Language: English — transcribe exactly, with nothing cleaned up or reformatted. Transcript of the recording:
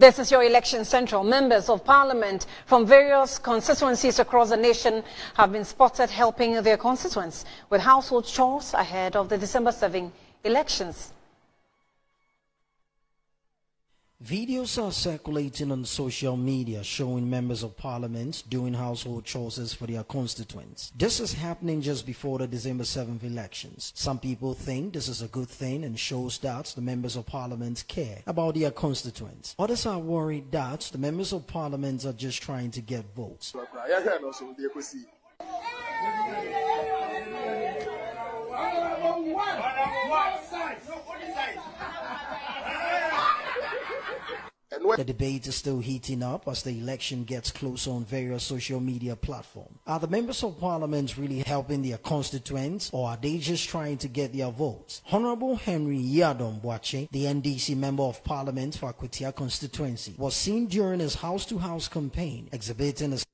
This is your Election Central. Members of Parliament from various constituencies across the nation have been spotted helping their constituents with household chores ahead of the December seventh elections. Videos are circulating on social media showing members of Parliament doing household chores for their constituents. This is happening just before the December seventh elections. Some people think this is a good thing and shows that the members of Parliament care about their constituents. Others are worried that the members of Parliament are just trying to get votes. The debate is still heating up as the election gets closer on various social media platforms. Are the members of Parliament really helping their constituents, or are they just trying to get their votes? Honorable Henry Yadom-Bwache, the N D C Member of Parliament for Akwitia constituency, was seen during his house-to-house campaign exhibiting his